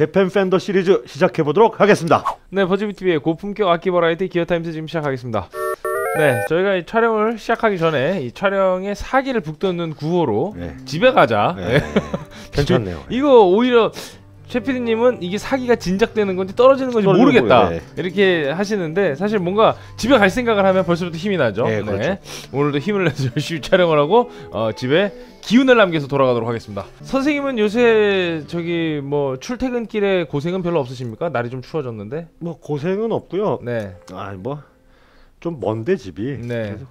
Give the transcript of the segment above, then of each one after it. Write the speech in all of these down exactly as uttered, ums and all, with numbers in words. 재팬 팬더 시리즈 시작해보도록 하겠습니다. 네, 버즈비 티비의 고품격 악기 버라이티 기어타임스 지금 시작하겠습니다. 네, 저희가 이 촬영을 시작하기 전에 이 촬영의 사기를 북돋는 구호로 네. 집에 가자. 네. 네. 괜찮네요. 이거 오히려 최피디님은 이게 사기가 진작되는 건지 떨어지는 건지 모르겠다 거예요. 이렇게 하시는데 사실 뭔가 집에 갈 생각을 하면 벌써부터 힘이 나죠. 네, 그렇죠. 네. 오늘도 힘을 내서 열심히 촬영을 하고 어, 집에 기운을 남겨서 돌아가도록 하겠습니다. 선생님은 요새 저기 뭐 출퇴근길에 고생은 별로 없으십니까? 날이 좀 추워졌는데. 뭐 고생은 없고요. 네. 아, 뭐 좀 먼데 집이. 네. 그래서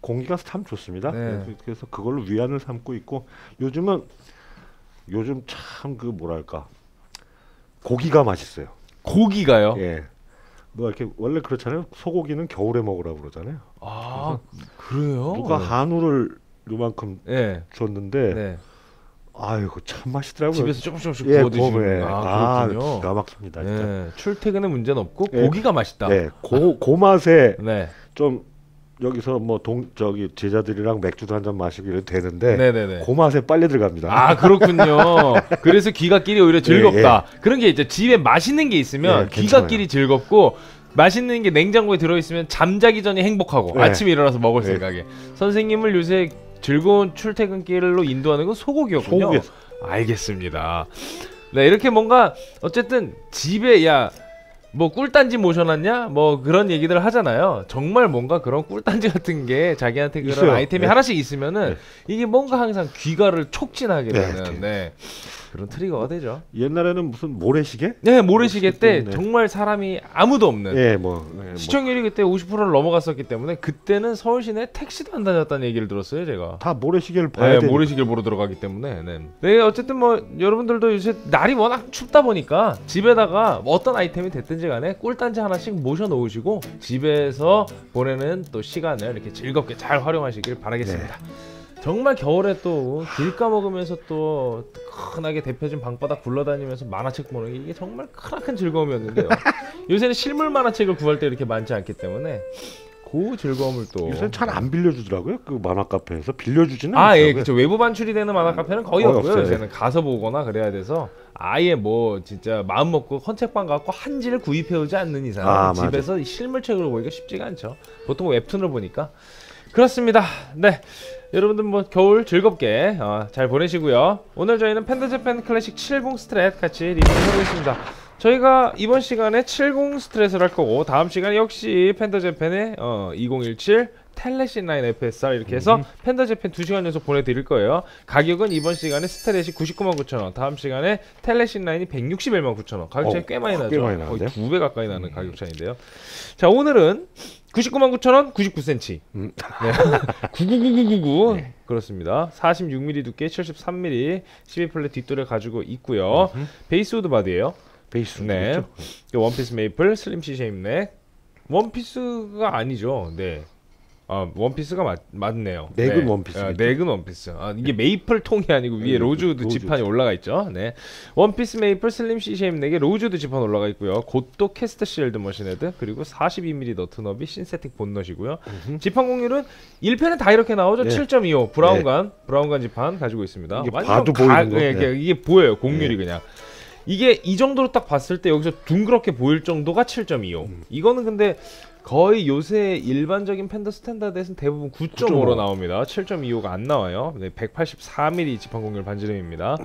공기가 참 좋습니다. 네. 그래서 그걸로 위안을 삼고 있고 요즘은 요즘 참 그 뭐랄까. 고기가 맛있어요. 고기가요? 예. 뭐 이렇게 원래 그렇잖아요. 소고기는 겨울에 먹으라고 그러잖아요. 아, 그래요? 누가 한우를 요만큼 예. 줬는데 네. 아이고 참 맛있더라고요. 집에서 조금 조금씩 구워 드시는 거. 아, 기가 막힙니다. 예. 출퇴근에 문제는 없고 예. 고기가 맛있다. 네. 예. 고, 고 맛에 네. 좀 여기서 뭐 동 저기 제자들이랑 맥주도 한잔 마시고 이래도 되는데 네네네. 그 맛에 빨리 들어갑니다. 아, 그렇군요. 그래서 귀갓길이 오히려 즐겁다. 예, 예. 그런 게 이제 집에 맛있는 게 있으면 예, 귀갓길이 즐겁고 맛있는 게 냉장고에 들어있으면 잠자기 전에 행복하고 예. 아침에 일어나서 먹을 예. 생각에. 선생님을 요새 즐거운 출퇴근길로 인도하는 건 소고기였군요. 소고기. 알겠습니다. 네, 이렇게 뭔가 어쨌든 집에 야 뭐 꿀단지 모셔놨냐? 뭐 그런 얘기들 하잖아요. 정말 뭔가 그런 꿀단지 같은 게 자기한테 그런 있어요. 아이템이 네. 하나씩 있으면은 네. 이게 뭔가 항상 귀가를 촉진하게 되는 네. 네. 그런 트리거가 되죠. 옛날에는 무슨 모래시계? 네, 모래시계 때 네. 정말 사람이 아무도 없는 네, 뭐, 네, 시청률이 그때 오십 퍼센트를 넘어갔었기 때문에 그때는 서울시내 택시도 안 다녔다는 얘기를 들었어요. 제가 다 모래시계를 봐야 되니까 네, 모래시계를 보러 들어가기 때문에 네. 네, 어쨌든 뭐 여러분들도 요새 날이 워낙 춥다 보니까 집에다가 어떤 아이템이 됐든지 간에 꿀단지 하나씩 모셔 놓으시고 집에서 보내는 또 시간을 이렇게 즐겁게 잘 활용하시길 바라겠습니다. 네. 정말 겨울에 또 길 까먹으면서 또 흔하게 대표적인 방바닥 굴러다니면서 만화책 보는 게 이게 정말 크나큰 즐거움이었는데요. 요새는 실물 만화책을 구할 때 이렇게 많지 않기 때문에 그 즐거움을 또 요새 잘 안 빌려주더라고요. 그 만화 카페에서 빌려주지는 않더라고요. 아, 예, 그렇죠. 외부 반출이 되는 만화 카페는 거의, 거의 없고요. 없어요. 요새는 가서 보거나 그래야 돼서 아예 뭐 진짜 마음 먹고 헌책방 갖고 한지를 구입해 오지 않는 이상 아, 집에서 맞아. 실물책으로 보기가 쉽지가 않죠. 보통 웹툰으로 보니까 그렇습니다. 네, 여러분들 뭐 겨울 즐겁게 어, 잘 보내시고요. 오늘 저희는 펜더 재팬 클래식 칠십 스트랫 같이 리뷰해보고 있습니다. 저희가 이번 시간에 칠십 스트랫을 할 거고 다음 시간에 역시 펜더 재팬의 어, 이공일칠 텔레신 라인 에프에스알 이렇게 해서 펜더 재팬 두 시간 연속 보내드릴 거예요. 가격은 이번 시간에 스트렛이 구십구만 구천 원, 다음 시간에 텔레신 라인이 백육십일만 구천 원. 가격 차이 어, 꽤 많이 나죠. 많이 거의 두 배 가까이 나는 가격 차이인데요. 자, 오늘은 구십구만 구천 원, 구십구 센티미터. 음. 네. 구구구구구구. 네. 그렇습니다. 사십육 밀리미터 두께, 칠십삼 밀리미터, 십이 플랫 뒷돌을 가지고 있고요. 음흠. 베이스우드 바디예요. 베이스우드. 네. 그렇죠? 원피스 메이플, 슬림 C 쉐입넥. 원피스가 아니죠. 네. 아, 원피스가 맞, 맞네요. 넥은 네. 원피스. 아, 넥은 원피스. 아, 이게 메이플 통이 아니고 위에 네, 로즈우드 로즈 지판이 로즈. 올라가 있죠. 네. 원피스 메이플 슬림 C 쉐입 넥에 로즈우드 지판 올라가 있고요. 곧도 캐스트 쉴드 머신헤드 그리고 사십이 밀리미터 너트 너비 신세틱 본넛이고요. 음흠. 지판 공률은 일 편에 다 이렇게 나오죠. 네. 칠 점 이오 브라운관 네. 브라운관 지판 가지고 있습니다. 이게 봐도 가, 보이는 네, 거. 네. 이게 보여요. 공률이 네. 그냥. 이게 이 정도로 딱 봤을 때 여기서 둥그렇게 보일 정도가 칠 점 이오. 음. 이거는 근데 거의 요새 일반적인 펜더 스탠다드에서는 대부분 구 점 오로 나옵니다. 칠 점 이오가 안 나와요. 네, 백팔십사 밀리미터 지판 공률 반지름입니다.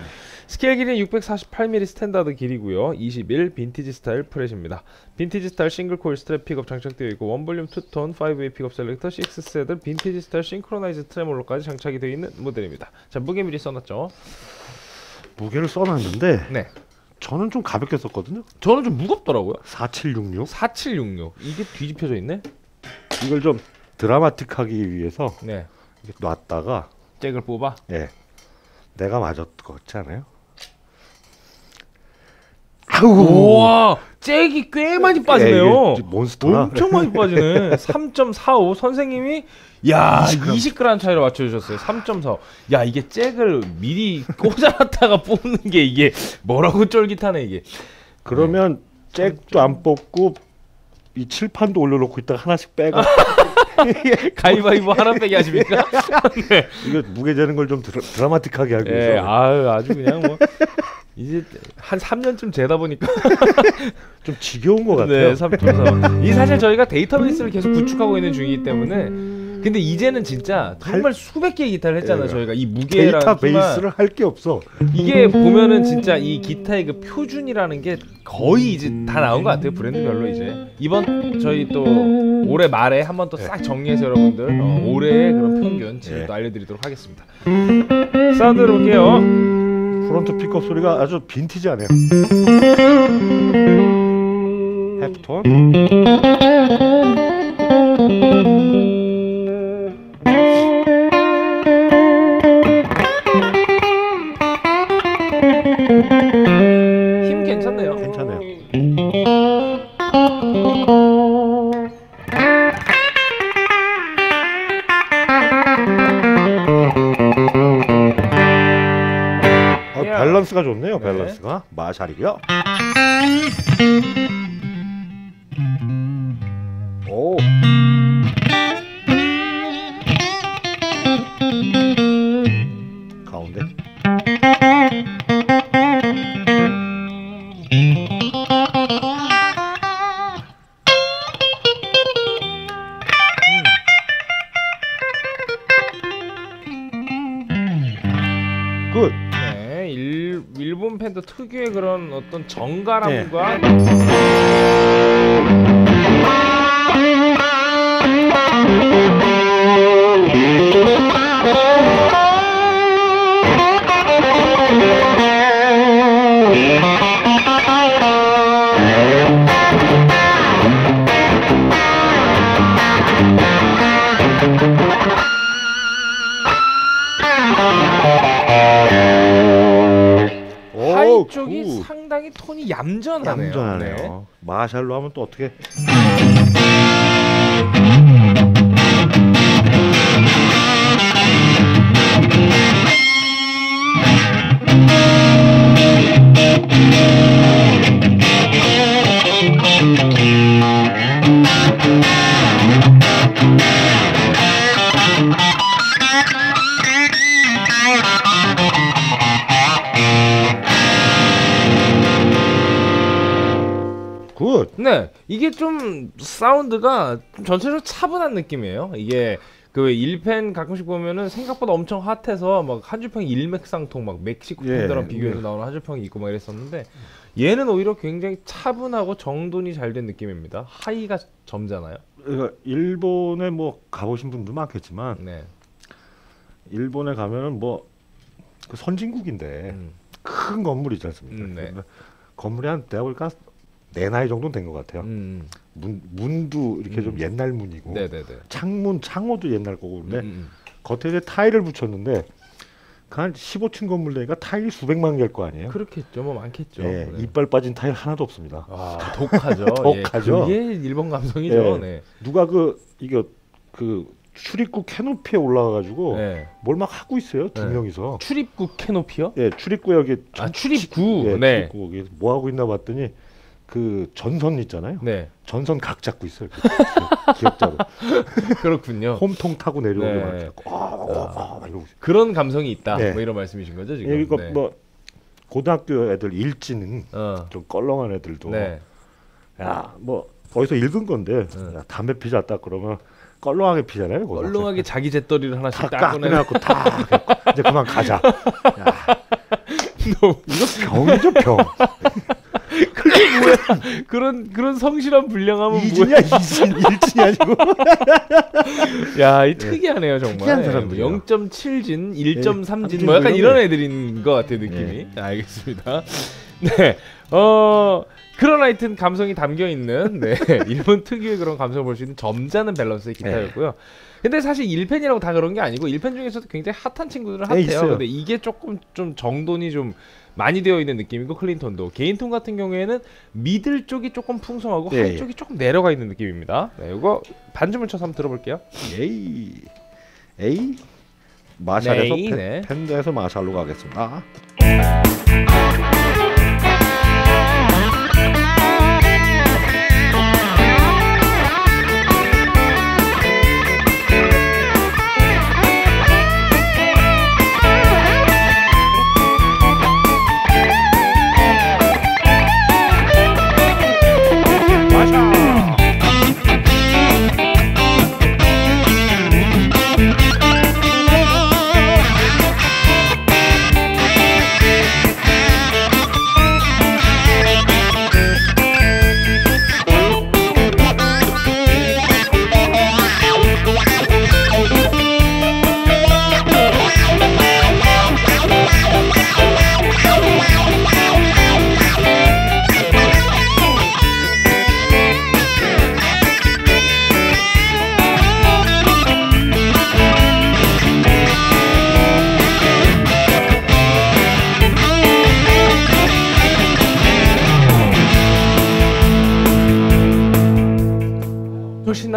스케일 길이는 육백사십팔 밀리미터 스탠다드 길이고요. 이십일 빈티지 스타일 프렛입니다. 빈티지 스타일 싱글 코일 스트랩 픽업 장착되어 있고 원볼륨 투톤 파이브웨이 픽업 셀렉터 식스 스레드 빈티지 스타일 싱크로나이즈 트레몰로까지 장착이 되어 있는 모델입니다. 자, 무게 미리 써놨죠. 무게를 써놨는데 네. 저는 좀 가볍게 썼거든요. 저는 좀 무겁더라고요. 사칠육육. 사칠육육. 이게 뒤집혀져 있네. 이걸 좀 드라마틱하기 위해서 네. 이렇게 놨다가 잭을 뽑아. 네. 내가 맞았지 않아요? 아우. 우와, 잭이 꽤 많이 빠지네요. 에이, 몬스터나? 엄청 많이 빠지네. 삼 점 사오. 선생님이 야 이십 그램 차이로 맞춰주셨어요. 삼 점 사오. 야, 이게 잭을 미리 꽂아놨다가 뽑는 게 이게 뭐라고 쫄깃하네 이게. 그러면 네. 잭도 안 뽑고 이 칠판도 올려놓고 있다가 하나씩 빼가 가위바위보 하나 빼기 하십니까? 네. 이거 무게 재는 걸 좀 드라마틱하게 하고 있어요. 예, 아유, 아주 그냥 뭐 이제 한 삼 년쯤 재다 보니까 좀 지겨운 것 같아요. 네, 삼 년. 이 사실 저희가 데이터베이스를 계속 구축하고 있는 중이기 때문에. 근데 이제는 진짜 정말 할... 수백 개의 기타를 했잖아. 예, 저희가 이 무게랑 데이터베이스를 할 게 없어. 이게 보면은 진짜 이 기타의 그 표준이라는 게 거의 이제 다 나온 것 같아요, 브랜드별로. 이제 이번 저희 또 올해 말에 한번 또 싹 정리해서 여러분들 어, 올해의 그런 평균 지금 예. 또 알려드리도록 하겠습니다. 사운드를 볼게요. 프론트 픽업 소리가 아주 빈티지하네요. 헤프톤. 힘 괜찮네요. 괜찮아요. 아, 밸런스가 좋네요. 네. 밸런스가 마샬이고요. 오. 가운데. 팬더 특유의 그런 어떤 정갈함과 네. 쪽이 상당히 톤이 얌전하네요. 얌전하네요. 네. 마샬로 하면 또 어떻게? 네, 이게 좀 사운드가 좀 전체적으로 차분한 느낌이에요. 이게 그 일 펜 가끔씩 보면은 생각보다 엄청 핫해서 막 한 줄평이 일맥상통, 막 멕시코 팬더랑 예, 비교해서 예. 나오는 한 줄평이 있고 막 이랬었는데, 얘는 오히려 굉장히 차분하고 정돈이 잘 된 느낌입니다. 하이가 점잖아요. 그러니까 일본에 뭐 가보신 분도 많겠지만 네. 일본에 가면은 뭐 그 선진국인데 음. 큰 건물이 있지 않습니까? 음, 네. 건물이 한 내가 볼까 내 나이 정도는 된 것 같아요. 음. 문, 문도 이렇게 음. 좀 옛날 문이고 네네네. 창문, 창호도 옛날 거고 근데 음. 겉에 타일을 붙였는데 그 한 십오 층 건물 내니까 타일이 수백만 개일 거 아니에요? 그렇겠죠. 뭐 많겠죠. 예, 그래. 이빨 빠진 타일 하나도 없습니다. 아, 독하죠. 독하죠. 예, 그게 일본 감성이죠. 예. 네. 누가 그 이게 그 출입구 캐노피에 올라가가지고 네. 뭘 막 하고 있어요. 두 네. 명이서. 출입구 캐노피요? 예, 출입구 여기. 아, 출입구. 예, 네. 출입구 거기 뭐 하고 있나 봤더니. 그 전선 있잖아요. 네. 전선 각 잡고 있어요. 기억자로. 그렇군요. 홈통 타고 내려오는 네. 거. 아, 이러고. 그런 감성이 있다. 네. 뭐 이런 말씀이신 거죠 지금? 예, 이거 네. 뭐 고등학교 애들 일지는 어. 좀 껄렁한 애들도 네. 야, 뭐 거기서 읽은 건데 응. 야, 담배 피자 딱 그러면 껄렁하게 피잖아요. 껄렁하게 자기 잿더리를 하나씩 딱 꺼내갖고 다. 이제 그만 가자. 야. 이거 병이죠 병. 그게 뭐야? 그런 그런 성실한 불량함은 이진이야, 뭐야? 이진 일진이 아니고. 야, 이 특이하네요 정말. 특이한 사람들. 영 점 칠 진, 일 점 삼 진 예, 뭐 약간 이런 애들인 것 같아 느낌이. 예. 알겠습니다. 네, 어 그런 하여튼 감성이 담겨 있는 네 일본 특유의 그런 감성을 볼 수 있는 점잖은 밸런스의 기타였고요. 예. 근데 사실 일 펜이라고 다 그런 게 아니고 일 펜 중에서도 굉장히 핫한 친구들은 핫해요. 네, 근데 이게 조금 좀 정돈이 좀 많이 되어 있는 느낌이고, 클린톤도 개인톤 같은 경우에는 미들 쪽이 조금 풍성하고 네, 하이 예. 쪽이 조금 내려가 있는 느낌입니다. 네, 이거 반주문 쳐서 한번 들어볼게요. 에이, 에이, 마샬에서 네, 펜, 네. 펜더에서 마샬로 가겠습니다.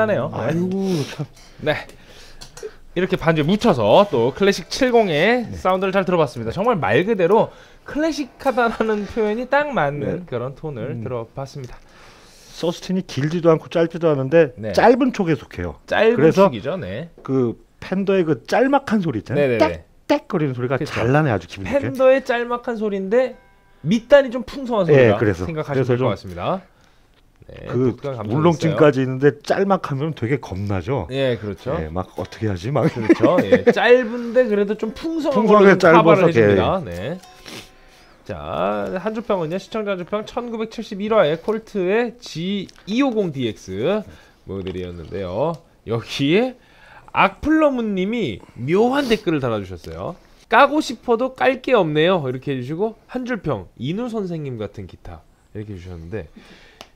하네요. 아이고 참. 네, 이렇게 반주에 묻혀서 또 클래식 칠십의 네. 사운드를 잘 들어봤습니다. 정말 말 그대로 클래식하다라는 표현이 딱 맞는 네. 그런 톤을 음. 들어봤습니다. 서스틴이 길지도 않고 짧지도 않은데 네. 짧은 촉에 속해요. 짧은 촉이죠. 네. 그 팬더의 그 짤막한 소리 있잖아요. 딱딱 거리는 소리가 그렇죠. 잘 나네. 아주 기분 좋게. 팬더의 짤막한 소리인데 밑단이 좀 풍성한 소리라 네, 그래서, 생각하시면 될 것 같습니다. 네, 그 울렁증까지 있는데 짤막하면 되게 겁나죠. 예, 그렇죠. 예, 막 어떻게 하지, 막 그렇죠. 예, 짧은데 그래도 좀 풍성한 걸로 커버를 해줍니다. 예. 네. 자, 한 주평은요. 시청자 한 주평 천구백칠십일화의 콜트의 지 이백오십디엑스 모델이었는데요. 여기에 악플러문님이 묘한 댓글을 달아주셨어요. 까고 싶어도 깔 게 없네요. 이렇게 해주시고 한 줄평 이누 선생님 같은 기타 이렇게 해주셨는데.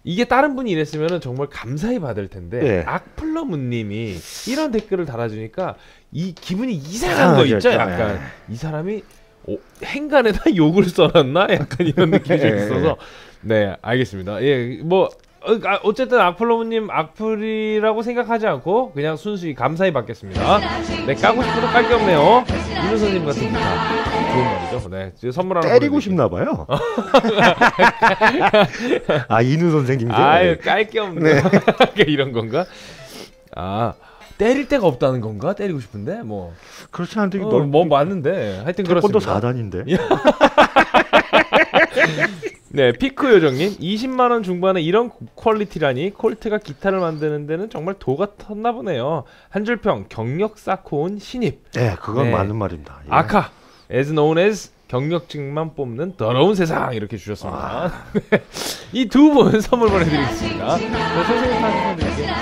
이게 다른 분이 이랬으면 정말 감사히 받을 텐데 네. 악플러문님이 이런 댓글을 달아주니까 이 기분이 이상한 아, 거 있죠? 약간 네. 이 사람이 어, 행간에다 욕을 써놨나? 약간 이런 느낌이 좀 있어서 네 알겠습니다. 예, 뭐 어쨌든 악플러문님 악플이라고 생각하지 않고 그냥 순수히 감사히 받겠습니다. 네, 까고 싶어도 깔 게 없네요. 이누 선생님 같은 기타 좋은 말이죠. 네, 선물 하나 때리고 싶나봐요. 아, 이누 선생님. 아유, 깔 게 없네. 네. 이런 건가? 아, 때릴 데가 없다는 건가? 때리고 싶은데 뭐. 그렇지 않은데 어, 넓... 뭐 맞는데. 하여튼 그렇습니다. 태권도 사단인데. 네, 피크 요정님 이십만원 중반에 이런 퀄리티라니 콜트가 기타를 만드는 데는 정말 도가 텄나 보네요. 한 줄평 경력 쌓고 온 신입. 네, 그건 네. 맞는 말입니다. 예. 아카 as known as 경력직만 뽑는 더러운 세상 이렇게 주셨습니다. 아. 이 두 분 선물 보내드리겠습니다. 선생님 한 드릴게요.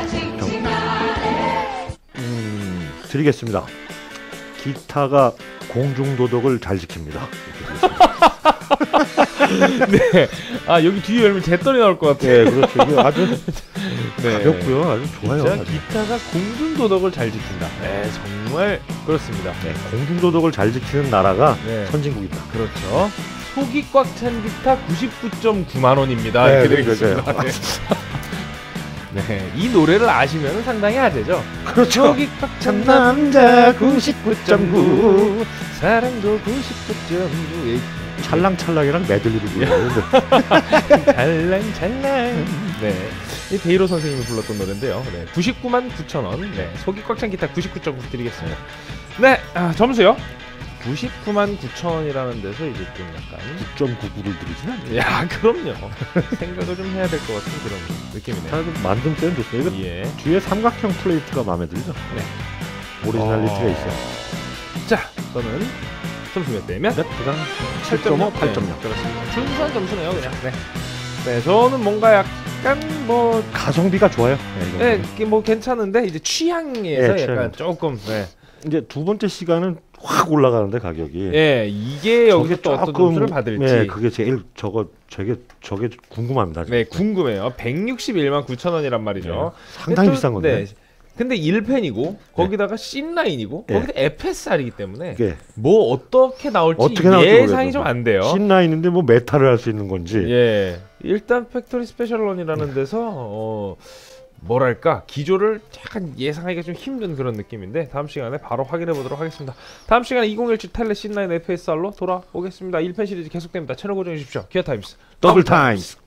음, 드리겠습니다. 기타가 공중도덕을 잘 지킵니다. 네, 아 여기 뒤에 열면 재떨이 나올 것 같아요. 네, 그렇죠. 이게 아주 네. 가볍고요, 아주 좋아요. 진짜 아주. 기타가 공중도덕을 잘 지킨다. 네, 정말 그렇습니다. 네, 공중도덕을 잘 지키는 나라가 네. 선진국이다. 그렇죠. 속이 꽉 찬 기타 구십구점구만원입니다. 네, 이렇게 되겠습니다. 네. 네, 이 노래를 아시면 상당히 아재죠. 그렇죠. 속이 꽉 찬 남자 구십구 점 구, 사랑도 구십구 점 구. 찰랑찰랑이랑 메들리를 불렀는데 찰랑찰랑 네, 이 데이로 선생님이 불렀던 노래인데요. 네, 구십구만 구천원 네, 속이 꽉 찬 기타 구십구 점 구 드리겠습니다. 네, 아, 점수요? 구십구만 구천원이라는 데서 이제 좀 약간 구 점 구구를 드리진 않네요. 야, 그럼요. 생각을 좀 해야 될 것 같은 그런 느낌이네요. 아, 만든 때는 좋죠. 이거 예. 뒤에 삼각형 플레이트가 마음에 들죠? 네, 오리지널리티가 어... 있어요. 자, 저는 점수 몇 대면? 몇 대가? 칠 점 오, 팔 점 영. 그렇습니다. 순수한 점수네요, 그냥. 네. 네, 저는 뭔가 약간 뭐 가성비가 좋아요. 네, 네, 뭐 괜찮은데 이제 취향에서 네, 약간 조금. 네. 이제 두 번째 시간은 확 올라가는데 가격이. 네, 이게 여기서 또 어떤 점수를 받을지. 네, 그게 제일 저거 저게 저게 궁금합니다. 지금. 네, 궁금해요. 백육십일만 구천원이란 말이죠. 네, 상당히 또, 비싼 건데. 네. 근데 일 펜이고 거기다가 네. 신 라인이고 네. 거기다 에프에스알이기 때문에 네. 뭐 어떻게 나올지, 어떻게 나올지 예상이 좀 안 돼요. 신 라인인데 뭐 메탈을 할 수 있는 건지. 예, 일단 팩토리 스페셜런이라는 네. 데서 어, 뭐랄까 기조를 약간 예상하기가 좀 힘든 그런 느낌인데 다음 시간에 바로 확인해 보도록 하겠습니다. 다음 시간에 이공일칠 텔레 신 라인 에프에스알로 돌아오겠습니다. 일 펜 시리즈 계속됩니다. 채널 고정해 주십시오. 기아 타임스 더블 타임스.